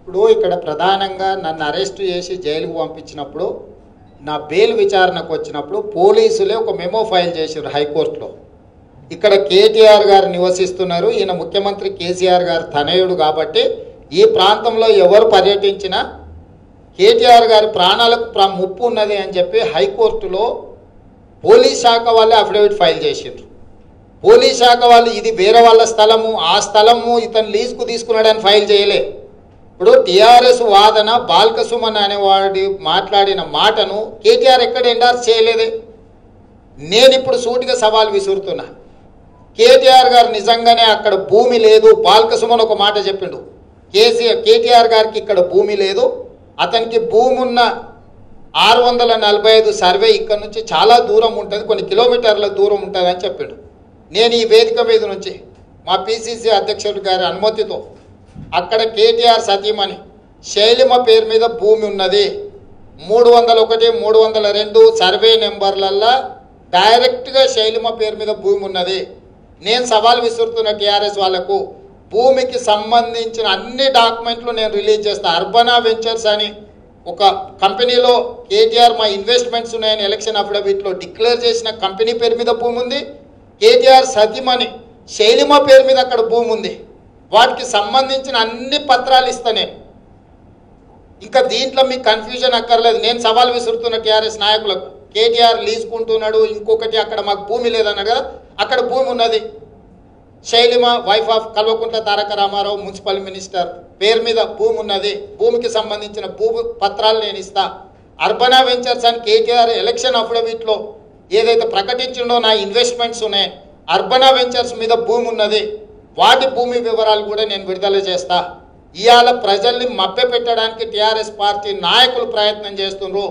ఇప్పుడు ఇక్కడ ప్రధానంగా నన్ను అరెస్ట్ చేసి జైలుకు పంపించినప్పుడు నా బెయిల్ విచారణకు వచ్చినప్పుడు పోలీసులే ఒక మెమో ఫైల్ చేశారు హైకోర్టులో. ఇక్కడ కేటీఆర్ గారు నివసిస్తున్నారు, ఈయన ముఖ్యమంత్రి కేసీఆర్ గారు తనయుడు కాబట్టి ఈ ప్రాంతంలో ఎవరు పర్యటించినా కేటీఆర్ గారి ప్రాణాలకు ముప్పు ఉన్నది అని చెప్పి హైకోర్టులో పోలీస్ శాఖ వాళ్ళే అఫిడవిట్ ఫైల్ చేశారు. పోలీస్ శాఖ వాళ్ళు ఇది వేరే వాళ్ళ స్థలము, ఆ స్థలము ఇతను లీజుకు తీసుకున్నాడని ఫైల్ చేయలే. ఇప్పుడు టీఆర్ఎస్ వాదన బాల్కసుమన్ అనేవాడి మాట్లాడిన మాటను కేటీఆర్ ఎక్కడ ఎండార్స్ చేయలేదే. నేను ఇప్పుడు సూటిగా సవాల్ విసురుతున్నా, కేటీఆర్ గారు నిజంగానే అక్కడ భూమి లేదు, బాల్కసుమన్ ఒక మాట చెప్పిండు కేటీఆర్ గారికి ఇక్కడ భూమి లేదు, అతనికి భూమి ఉన్న 645 సర్వే ఇక్కడ నుంచి చాలా దూరం ఉంటుంది, కొన్ని కిలోమీటర్ల దూరం ఉంటుంది అని చెప్పిండు. నేను ఈ వేదిక మీద నుంచి మా పిసిసి అధ్యక్షుడు గారి అనుమతితో అక్కడ కేటీఆర్ సతీమణి శైలిమ పేరు మీద భూమి ఉన్నది, 301, 302 సర్వే నెంబర్లల్లో డైరెక్ట్గా శైలిమ పేరు మీద భూమి ఉన్నది. నేను సవాల్ విసురుతున్న టీఆర్ఎస్ వాళ్లకు, భూమికి సంబంధించిన అన్ని డాక్యుమెంట్లు నేను రిలీజ్ చేస్తాను. అర్బనా వెంచర్స్ అని ఒక కంపెనీలో కేటీఆర్ మా ఇన్వెస్ట్మెంట్స్ ఉన్నాయని ఎలక్షన్ అఫిడవిట్లో డిక్లేర్ చేసిన కంపెనీ పేరు మీద భూమి ఉంది, కేటీఆర్ సతీమణి శైలిమ పేరు మీద అక్కడ భూమి ఉంది, వాటికి సంబంధించిన అన్ని పత్రాలు ఇస్తాను. ఇంకా దీంట్లో మీకు కన్ఫ్యూజన్ అక్కర్లేదు. నేను సవాల్ విసురుతున్న టీఆర్ఎస్ నాయకులకు, కేటీఆర్ లీజుకుంటున్నాడు, ఇంకొకటి అక్కడ మాకు భూమి లేదన్నాడు కదా, అక్కడ భూమి ఉన్నది. Shailima wife of Kalvakuntla Taraka Ramarao municipal minister పేరు మీద భూమి ఉన్నది, భూమికి సంబంధించిన భూ పత్రాలు నేను ఇస్తా. అర్బనా వెంచర్స్ అని కేటీఆర్ ఎలక్షన్ అఫిడవిట్లో ఏదైతే ప్రకటించిండో నా ఇన్వెస్ట్మెంట్స్ ఉన్నాయి, అర్బనా వెంచర్స్ మీద భూమి ఉన్నది, వాటి భూమి వివరాలు కూడా నేను విడుదల చేస్తా. ఇవాళ ప్రజల్ని మభ్య పెట్టడానికి టీఆర్ఎస్ పార్టీ నాయకులు ప్రయత్నం చేస్తున్నారు.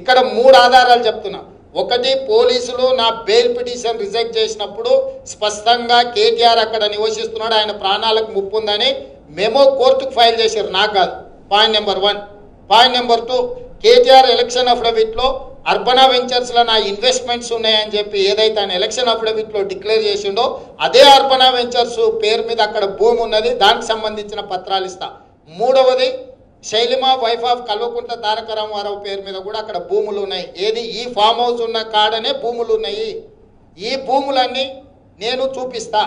ఇక్కడ 3 ఆధారాలు చెప్తున్నా. ఒకటి, పోలీసులు నా బెయిల్ పిటిషన్ రిజెక్ట్ చేసినప్పుడు స్పష్టంగా కేటీఆర్ అక్కడ నివసిస్తున్నాడు, ఆయన ప్రాణాలకు ముప్పు ఉందని మెమో కోర్టుకు ఫైల్ చేశారు, నాకు కాదు. Point number 1. Point number 2, KTR election అఫిడవిట్లో అర్బనా వెంచర్స్లో నా ఇన్వెస్ట్మెంట్స్ ఉన్నాయని చెప్పి ఏదైతే ఆయన ఎలక్షన్ అఫిడవిట్లో డిక్లేర్ చేసిండో అదే అర్బనా వెంచర్స్ పేరు మీద అక్కడ భూమి ఉన్నది, దానికి సంబంధించిన పత్రాలు ఇస్తా. 3వది, శైలిమ వైఫ్ ఆఫ్ కల్వకుంట్ల తారక రామారావు పేరు మీద కూడా అక్కడ భూములు ఉన్నాయి. ఏది, ఈ ఫామ్ హౌస్ ఉన్న కాడనే భూములు ఉన్నాయి, ఈ భూములన్నీ నేను చూపిస్తా.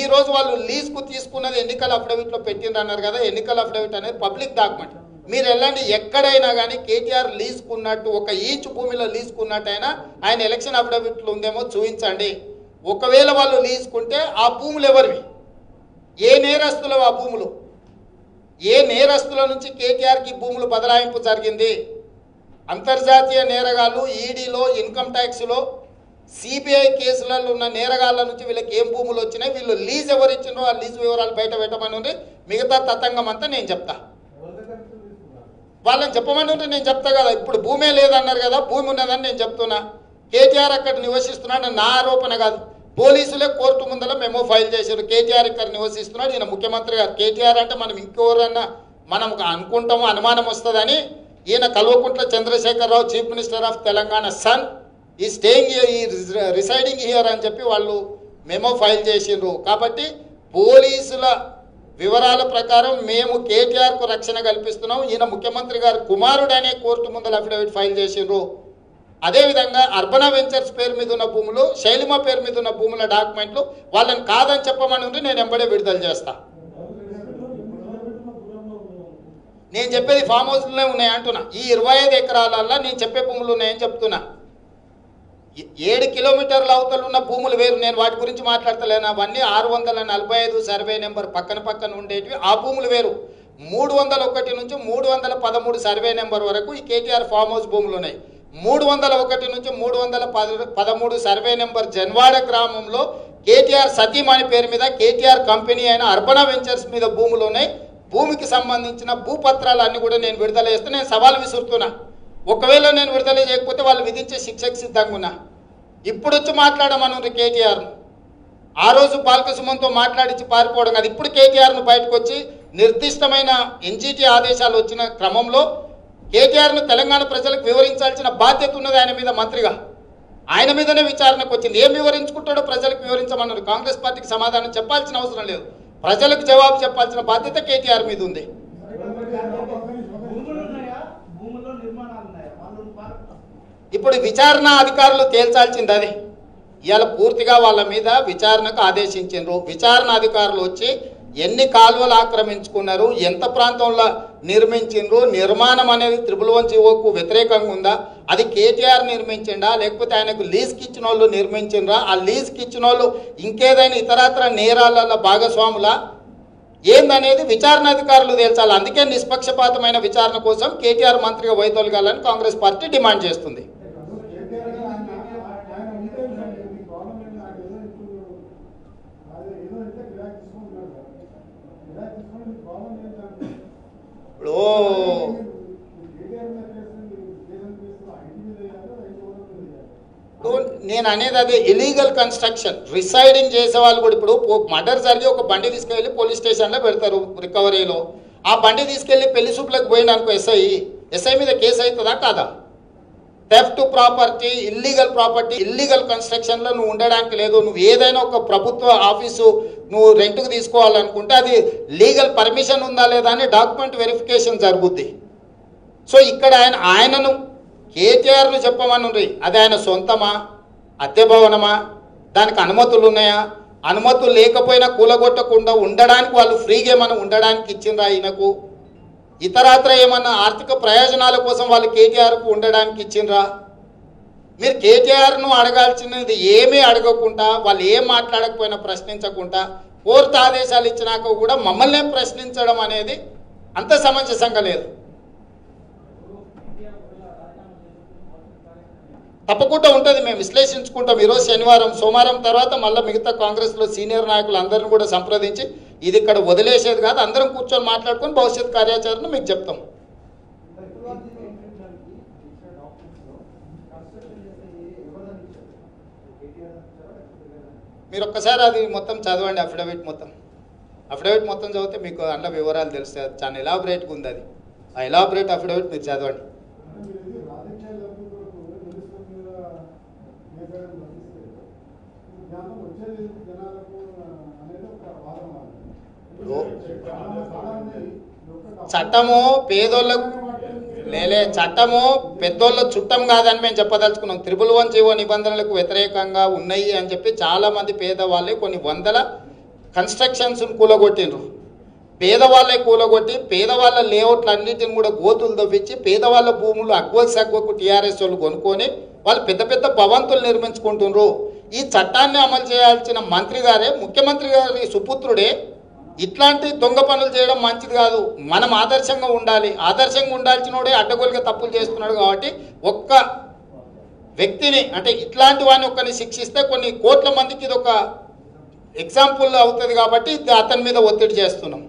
ఈరోజు వాళ్ళు లీజ్కు తీసుకున్నది ఎన్నికల అఫిడవిట్లో పెట్టిండ్రన్నారు కదా, ఎన్నికల అఫిడవిట్ అనేది పబ్లిక్ డాక్యుమెంట్. మీరు వెళ్ళండి ఎక్కడైనా కానీ కేటీఆర్ లీజుకున్నట్టు, ఒక ఈచ్ భూమిలో లీజుకున్నట్టు ఆయన ఎలక్షన్ అఫిడవిట్లు ఉందేమో చూపించండి. ఒకవేళ వాళ్ళు లీజుకుంటే ఆ భూములు ఎవరివి, ఏ నేరస్తులు ఆ భూములు, ఏ నేరస్తుల నుంచి కేటీఆర్కి భూములు బదలాయింపు జరిగింది. అంతర్జాతీయ నేరగాళ్ళు, ఈడీలో, ఇన్కమ్ ట్యాక్స్లో, సిబిఐ కేసులలో ఉన్న నేరగాళ్ళ నుంచి వీళ్ళకి ఏం భూములు వచ్చినాయి, వీళ్ళు లీజ్ ఎవరిచ్చినో ఆ లీజ్ వివరాలు బయట పెట్టమని ఉంది. మిగతా తతంగం అంతా నేను చెప్తా, వాళ్ళని చెప్పమని ఉంటే నేను చెప్తా కదా. ఇప్పుడు భూమే లేదన్నారు కదా, భూమి ఉన్నదని నేను చెప్తున్నా. కేటీఆర్ అక్కడ నివసిస్తున్నాడు, నా ఆరోపణ కాదు. పోలీసులే కోర్టు ముందర మెమో ఫైల్ చేశారు, కేటీఆర్ ఇక్కడ నివసిస్తున్నాడు, ఈయన ముఖ్యమంత్రి గారు. కేటీఆర్ అంటే మనం ఇంకెవరన్నా మనం అనుకుంటాము, అనుమానం వస్తుందని ఈయన Kalvakuntla Chandrashekar Rao, chief minister of Telangana son, ఈ స్టేయింగ్ ఈ రిసైడింగ్ హియర్ అని చెప్పి వాళ్ళు మెమో ఫైల్ చేసిండ్రు. కాబట్టి పోలీసుల వివరాల ప్రకారం మేము కేటీఆర్కు రక్షణ కల్పిస్తున్నాం, ఈయన ముఖ్యమంత్రి గారు కుమారుడనే కోర్టు ముందర అఫిడవిట్ ఫైల్ చేసిండ్రు. అదేవిధంగా అర్బనా వెంచర్స్ పేరు మీద ఉన్న భూములు, శైలిమ పేరు మీద ఉన్న భూముల డాక్యుమెంట్లు వాళ్ళని కాదని చెప్పమని ఉంటే నేను ఎంబడే విడుదల చేస్తా. నేను చెప్పేది ఫామ్ హౌస్లోనే ఉన్నాయి అంటున్నా, ఈ 25 ఎకరాలల్లో నేను చెప్పే భూములు ఉన్నాయని చెప్తున్నా. 7 కిలోమీటర్ల అవతలు ఉన్న భూములు వేరు, నేను వాటి గురించి మాట్లాడతలేను. అవన్నీ 645 సర్వే నెంబర్ పక్కన ఉండేటివి, ఆ భూములు వేరు. 301 నుంచి 313 సర్వే నెంబర్ వరకు ఈ కేటీఆర్ ఫామ్ హౌస్ భూములు ఉన్నాయి. 301 నుంచి 313 సర్వే నెంబర్ జన్వాడ గ్రామంలో కేటీఆర్ సతీమణి పేరు మీద కేటీఆర్ కంపెనీ అయిన అర్బనా వెంచర్స్ మీద భూములు ఉన్నాయి. భూమికి సంబంధించిన భూపత్రాలు అన్నీ కూడా నేను విడుదల చేస్తే నేను సవాల్ విసురుతున్నా. ఒకవేళ నేను విడుదల చేయకపోతే వాళ్ళు విధించే శిక్షకు సిద్ధంగా ఉన్నా. ఇప్పుడు వచ్చి మాట్లాడమను కేటీఆర్ను, ఆ రోజు బాల్కసుమన్తో మాట్లాడించి పారిపోవడం కాదు, ఇప్పుడు కేటీఆర్ను బయటకు వచ్చి నిర్దిష్టమైన ఎన్జీటీ ఆదేశాలు వచ్చిన క్రమంలో కేటీఆర్ను తెలంగాణ ప్రజలకు వివరించాల్సిన బాధ్యత ఉన్నది ఆయన మీద మంత్రిగా. ఆయన మీదనే విచారణకు వచ్చింది. ఏం వివరించుకుంటాడో ప్రజలకు వివరించమన్నారు. కాంగ్రెస్ పార్టీకి సమాధానం చెప్పాల్సిన అవసరం లేదు, ప్రజలకు జవాబు చెప్పాల్సిన బాధ్యత కేటీఆర్ మీద ఉంది. ఇప్పుడు విచారణ అధికారులు తేల్చాల్సింది అది. ఇవాళ పూర్తిగా వాళ్ళ మీద విచారణకు ఆదేశించారు. విచారణ అధికారులు వచ్చి ఎన్ని కాలువలు ఆక్రమించుకున్నారు, ఎంత ప్రాంతంలో నిర్మించిండ్రు, నిర్మాణం అనేది 111 జీవోకు వ్యతిరేకంగా ఉందా, అది కేటీఆర్ నిర్మించిండా లేకపోతే ఆయనకు లీజ్కి ఇచ్చిన వాళ్ళు నిర్మించిండ్రా, ఆ లీజ్కి ఇచ్చిన వాళ్ళు ఇంకేదైనా ఇతరత్ర నేరాలలో భాగస్వాములా ఏందనేది విచారణ అధికారులు తేల్చాలి. అందుకే నిష్పక్షపాతమైన విచారణ కోసం కేటీఆర్ మంత్రిగా వైదొలగాలని కాంగ్రెస్ పార్టీ డిమాండ్ చేస్తుంది. ఇప్పుడు నేను అనేది అదే, ఇలీగల్ కన్స్ట్రక్షన్ రిసైడింగ్ చేసేవాళ్ళు కూడా ఇప్పుడు మర్డర్ జరిగి ఒక బండి తీసుకెళ్ళి పోలీస్ స్టేషన్లో పెడతారు రికవరీలో. ఆ బండి తీసుకెళ్ళి పెళ్లి సూపులకు పోయినానుకో ఎస్ఐ మీద కేసు అవుతుందా కాదా? Theft property, illegal property, illegal కన్స్ట్రక్షన్లో నువ్వు ఉండడానికి లేదు. నువ్వు ఏదైనా ఒక ప్రభుత్వ ఆఫీసు నువ్వు రెంట్కు తీసుకోవాలనుకుంటే అది లీగల్ పర్మిషన్ ఉందా లేదా అని డాక్యుమెంట్ వెరిఫికేషన్ జరుగుద్ది. సో ఇక్కడ ఆయనను కేటీఆర్ను చెప్పమనుండ్రి, అది ఆయన సొంతమా, అద్దె భవనమా, దానికి అనుమతులు ఉన్నాయా, అనుమతులు లేకపోయినా కూలగొట్టకుండా ఉండడానికి వాళ్ళు ఫ్రీగా ఏమైనా ఉండడానికి ఇచ్చిందా ఈయనకు, ఇతరత్ర ఏమన్నా ఆర్థిక ప్రయోజనాల కోసం వాళ్ళు కేటీఆర్కు ఉండడానికి ఇచ్చిండ్రా? మీరు కేటీఆర్ను అడగాల్సినది ఏమీ అడగకుండా, వాళ్ళు ఏం మాట్లాడకపోయినా ప్రశ్నించకుండా, కోర్టు ఆదేశాలు ఇచ్చినాక కూడా మమ్మల్ని ప్రశ్నించడం అనేది అంత సమంజసంగా లేదు. తప్పకుండా ఉంటుంది, మేము విశ్లేషించుకుంటాం. ఈరోజు శనివారం, సోమవారం తర్వాత మళ్ళీ మిగతా కాంగ్రెస్లో సీనియర్ నాయకులు అందరిని కూడా సంప్రదించి ఇది ఇక్కడ వదిలేసేది కాదు, అందరం కూర్చొని మాట్లాడుకొని భవిష్యత్ కార్యాచరణ మీకు చెప్తాం. మీరు ఒక్కసారి అది మొత్తం చదవండి, అఫిడవిట్ మొత్తం చదివితే మీకు అందులో వివరాలు తెలుస్తాయి. చాలా ఎలాబరేట్గా ఉంది అది. ఆ ఎలాబరేట్ అఫిడవిట్ మీరు చదవండి. చట్టము పేదోళ్ళకు లేలే, చట్టము పెద్దోళ్ళ చుట్టం కాదని మేము చెప్పదలుచుకున్నాం. 111 జీవో నిబంధనలకు వ్యతిరేకంగా ఉన్నాయి అని చెప్పి చాలామంది పేదవాళ్ళే కొన్ని వందల కన్స్ట్రక్షన్స్ను కూలగొట్టిండ్రు. పేదవాళ్ళే కూలగొట్టి పేదవాళ్ళ లేఅవుట్లు అన్నిటిని కూడా గోతులు దొప్పించి పేదవాళ్ళ భూములు అగ్వకు టీఆర్ఎస్ వాళ్ళు కొనుక్కొని వాళ్ళు పెద్ద పెద్ద భవంతులు నిర్మించుకుంటున్నారు. ఈ చట్టాన్ని అమలు చేయాల్సిన మంత్రి గారే, ముఖ్యమంత్రి గారి సుపుత్రుడే ఇట్లాంటి దొంగ పనులు చేయడం మంచిది కాదు. మనం ఆదర్శంగా ఉండాలి, ఆదర్శంగా ఉండాల్సిన వాడే అడ్డగోలుగా తప్పులు చేస్తున్నాడు. కాబట్టి ఒక్క వ్యక్తిని అంటే ఇట్లాంటి వాడిని ఒక్కని శిక్షిస్తే కొన్ని కోట్ల మందికి ఇది ఒక ఎగ్జాంపుల్ అవుతుంది. కాబట్టి అతని మీద ఒత్తిడి చేస్తున్నాం.